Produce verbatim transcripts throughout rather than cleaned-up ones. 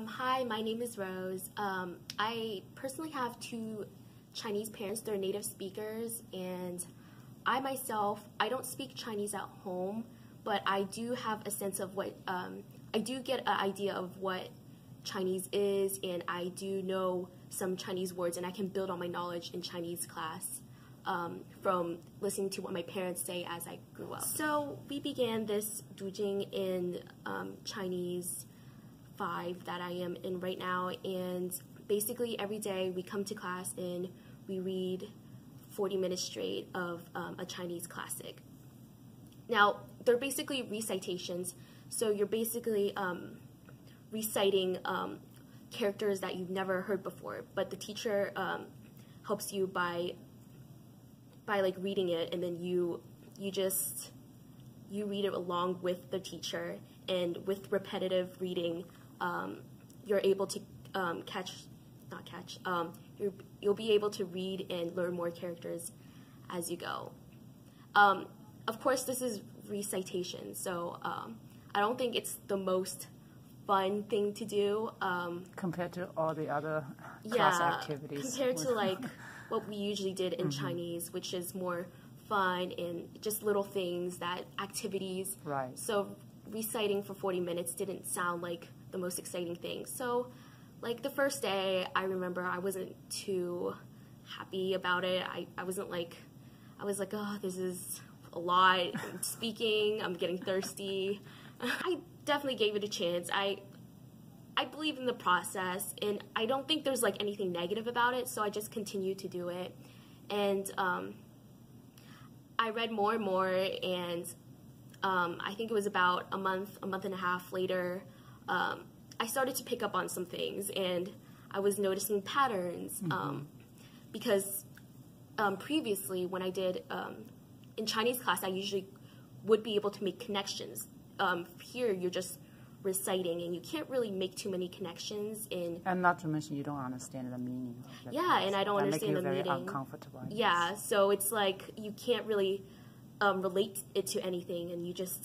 Um, hi, my name is Rose. Um, I personally have two Chinese parents. They're native speakers, and I myself, I don't speak Chinese at home, but I do have a sense of what, um, I do get an idea of what Chinese is, and I do know some Chinese words, and I can build on my knowledge in Chinese class um, from listening to what my parents say as I grew up. So we began this Dujing in um, Chinese five that I am in right now, and basically every day we come to class and we read forty minutes straight of um, a Chinese classic. Now, they're basically recitations, so you're basically um, reciting um, characters that you've never heard before, but the teacher um, helps you by by like reading it, and then you you just you read it along with the teacher, and with repetitive reading, um, you're able to um, catch, not catch, um, you're, you'll be able to read and learn more characters as you go. Um, of course, this is recitation, so um, I don't think it's the most fun thing to do. Um, compared to all the other class yeah, activities. Compared to like what we usually did in mm-hmm. Chinese, which is more fun and just little things, that activities. Right. So reciting for forty minutes didn't sound like the most exciting thing. So, like, the first day, I remember I wasn't too happy about it. I, I wasn't like, I was like, oh, this is a lot. I'm speaking, I'm getting thirsty. I definitely gave it a chance. I, I believe in the process, and I don't think there's, like, anything negative about it, so I just continued to do it. And um, I read more and more, and Um, I think it was about a month, a month and a half later, um, I started to pick up on some things, and I was noticing patterns, um, mm-hmm. because um, previously when I did, um, in Chinese class, I usually would be able to make connections. Um, here, you're just reciting, and you can't really make too many connections. In, and not to mention, you don't understand the meaning. Like yeah, and I don't understand the meaning. That makes you very uncomfortable. Yeah, so it's like you can't really Um, relate it to anything, and you just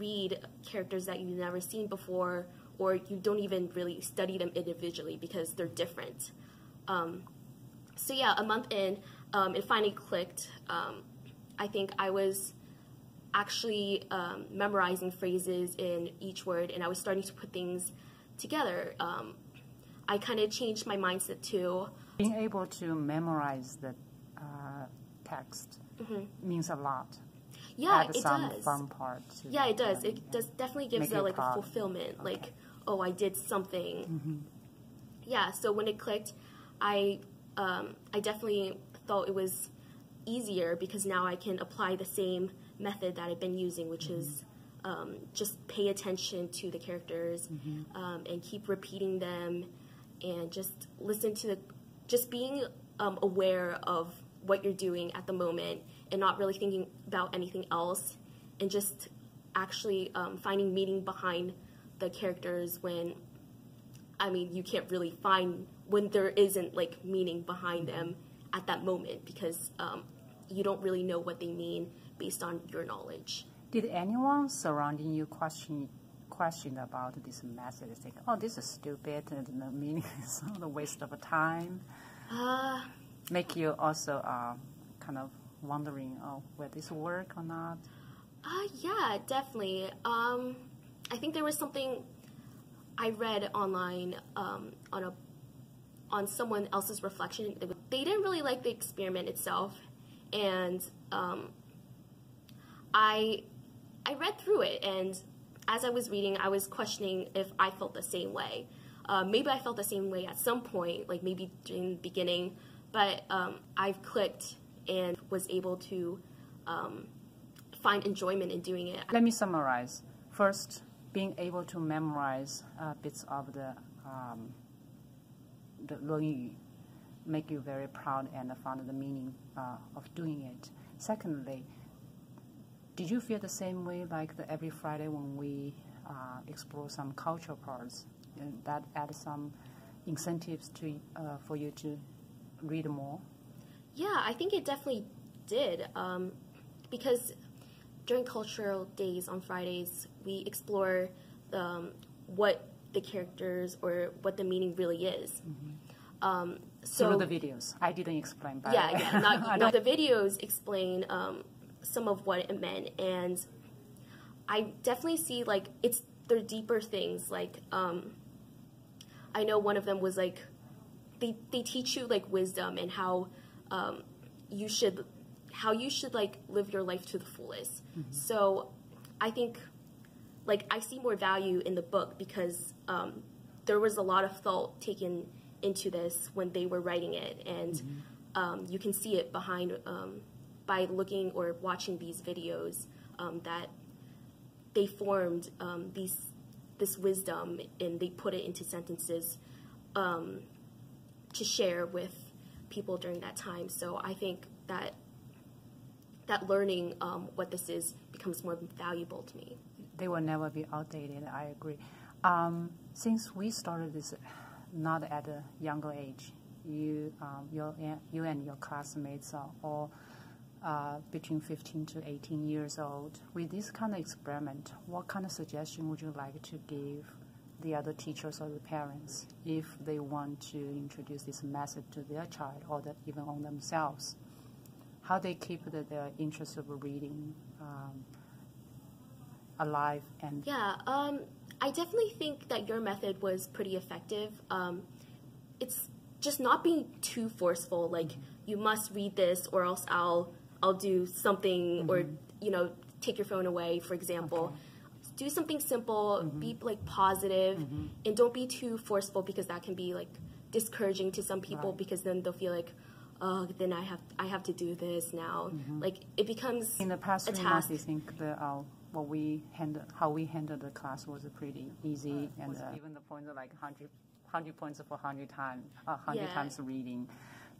read characters that you've never seen before, or you don't even really study them individually because they're different. Um, so yeah, a month in, um, it finally clicked. Um, I think I was actually um, memorizing phrases in each word, and I was starting to put things together. Um, I kind of changed my mindset too. Being able to memorize the uh, text Mm-hmm. means a lot. Yeah, it some does. Fun part to yeah, it does. It yeah. does definitely gives a, like a fulfillment. Okay. Like, oh, I did something. Mm-hmm. Yeah. So when it clicked, I um, I definitely thought it was easier because now I can apply the same method that I've been using, which mm-hmm. is um, just pay attention to the characters mm-hmm. um, and keep repeating them, and just listen to the, just being um, aware of what you're doing at the moment, and not really thinking about anything else, and just actually um, finding meaning behind the characters when, I mean, you can't really find, when there isn't like meaning behind them at that moment, because um, you don't really know what they mean based on your knowledge. Did anyone surrounding you question question about this method? It's like, oh, this is stupid, and the meaning is a waste of time. Uh, Make you also uh, kind of wondering, oh, will this work or not? Uh, yeah, definitely. Um, I think there was something I read online um, on a on someone else's reflection. They didn't really like the experiment itself, and um, I I read through it, and as I was reading, I was questioning if I felt the same way. Uh, maybe I felt the same way at some point, like maybe during the beginning. But um, I've clicked and was able to um, find enjoyment in doing it. Let me summarize. First, being able to memorize uh, bits of the um, the Luoyu make you very proud and found the meaning uh, of doing it. Secondly, did you feel the same way like the, every Friday when we uh, explore some cultural parts? And that add some incentives to uh, for you to read more? Yeah, I think it definitely did, um, because during cultural days on Fridays, we explore um, what the characters or what the meaning really is. Mm-hmm. um, so through the videos. I didn't explain. By yeah, yeah. Not, not the videos explain um, some of what it meant, and I definitely see like it's they're deeper things. Like um, I know one of them was like they they teach you like wisdom and how um, you should how you should like live your life to the fullest. Mm-hmm. So I think. Like, I see more value in the book because um, there was a lot of thought taken into this when they were writing it, and mm-hmm. um, you can see it behind um, by looking or watching these videos um, that they formed um, these this wisdom and they put it into sentences um, to share with people during that time. So I think that that learning um, what this is becomes more valuable to me. They will never be outdated, I agree. Um, since we started this not at a younger age, you, um, your, you and your classmates are all uh, between fifteen to eighteen years old. With this kind of experiment, what kind of suggestion would you like to give the other teachers or the parents if they want to introduce this message to their child or that even on themselves? How they keep the, their interest of reading um, alive? And yeah, um, I definitely think that your method was pretty effective. Um, it's just not being too forceful, like mm-hmm. you must read this or else I'll I'll do something, mm-hmm. or you know, take your phone away, for example. Okay. Do something simple, mm-hmm. be like positive, mm-hmm. and don't be too forceful because that can be like discouraging to some people, right. because then they'll feel like, oh, then I have I have to do this now. Mm-hmm. Like it becomes in the past a task. You think that I'll What we handle, how we handled the class was pretty easy, uh, and uh, even the points like one hundred, one hundred points for one hundred times, uh, one hundred yeah. times reading,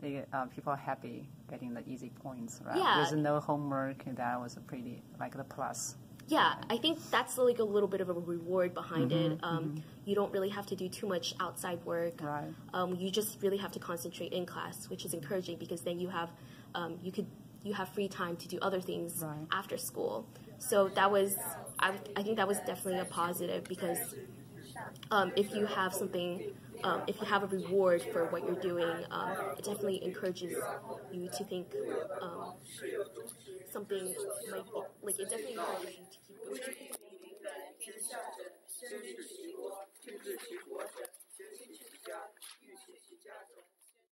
the uh, people are happy getting the easy points, right? Yeah. There's no homework, and that was a pretty like the plus. Yeah, right? I think that's like a little bit of a reward behind mm-hmm, it. Um, mm-hmm. You don't really have to do too much outside work. Right. Um, you just really have to concentrate in class, which is encouraging because then you have, um, you could you have free time to do other things right. after school. So that was, I, I think that was definitely a positive because um, if you have something, um, if you have a reward for what you're doing, um, it definitely encourages you to think um, something, like, like it definitely encourages you to keep going.